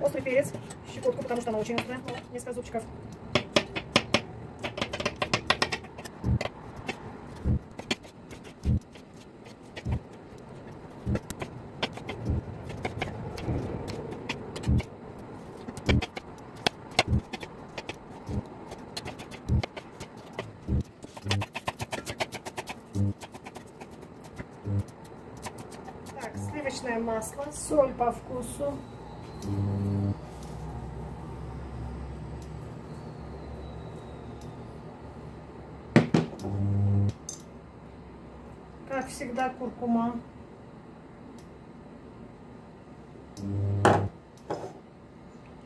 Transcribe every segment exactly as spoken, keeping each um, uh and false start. Острый перец, щепотку, потому что она очень острая, вот, несколько зубчиков. Так, сливочное масло, соль по вкусу. Как всегда, куркума.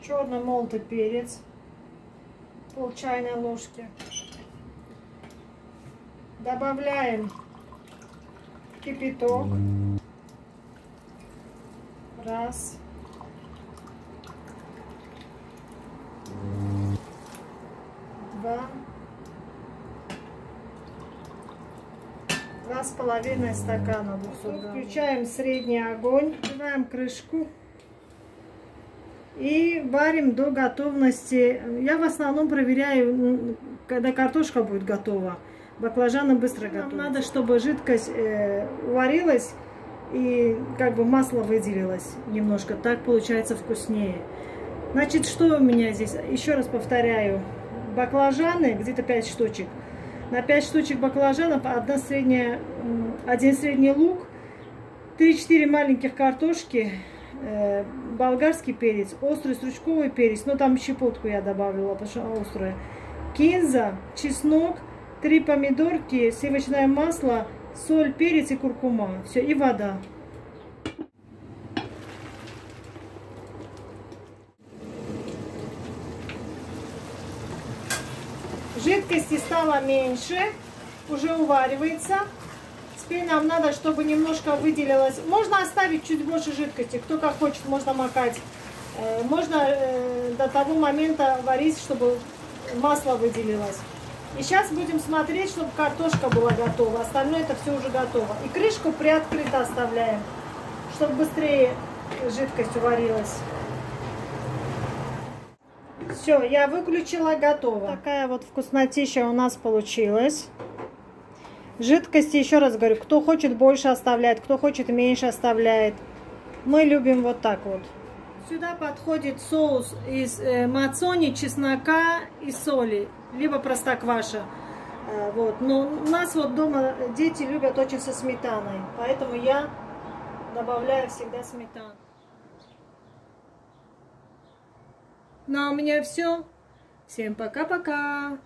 Черный молотый перец, пол чайной ложки. Добавляем кипяток. Раз. Два. Два с половиной стакана. Включаем средний огонь. Открываем крышку. И варим до готовности. Я в основном проверяю, когда картошка будет готова. Баклажаны быстро готовятся. Нам надо, чтобы жидкость э, варилась и как бы масло выделилось немножко. Так получается вкуснее. Значит, что у меня здесь? Еще раз повторяю. Баклажаны, где-то пять штучек. На пять штучек баклажанов одна средняя, один средний лук, три-четыре маленьких картошки, э, болгарский перец, острый стручковый перец. Ну, там щепотку я добавила, потому что острая. Кинза, чеснок. Три помидорки, сливочное масло, соль, перец и куркума. Все, и вода. Жидкости стало меньше, уже уваривается. Теперь нам надо, чтобы немножко выделилось. Можно оставить чуть больше жидкости, кто как хочет, можно макать. Можно до того момента варить, чтобы масло выделилось. И сейчас будем смотреть, чтобы картошка была готова. Остальное это все уже готово. И крышку приоткрыто оставляем, чтобы быстрее жидкость уварилась. Все, я выключила, готово. Такая вот вкуснотища у нас получилась. Жидкости, еще раз говорю, кто хочет больше оставляет, кто хочет меньше оставляет. Мы любим вот так вот. Сюда подходит соус из э, мацони, чеснока и соли, либо простокваша. Э, вот. Но у нас вот дома дети любят очень со сметаной, поэтому я добавляю всегда сметану. Ну а у меня все. Всем пока-пока!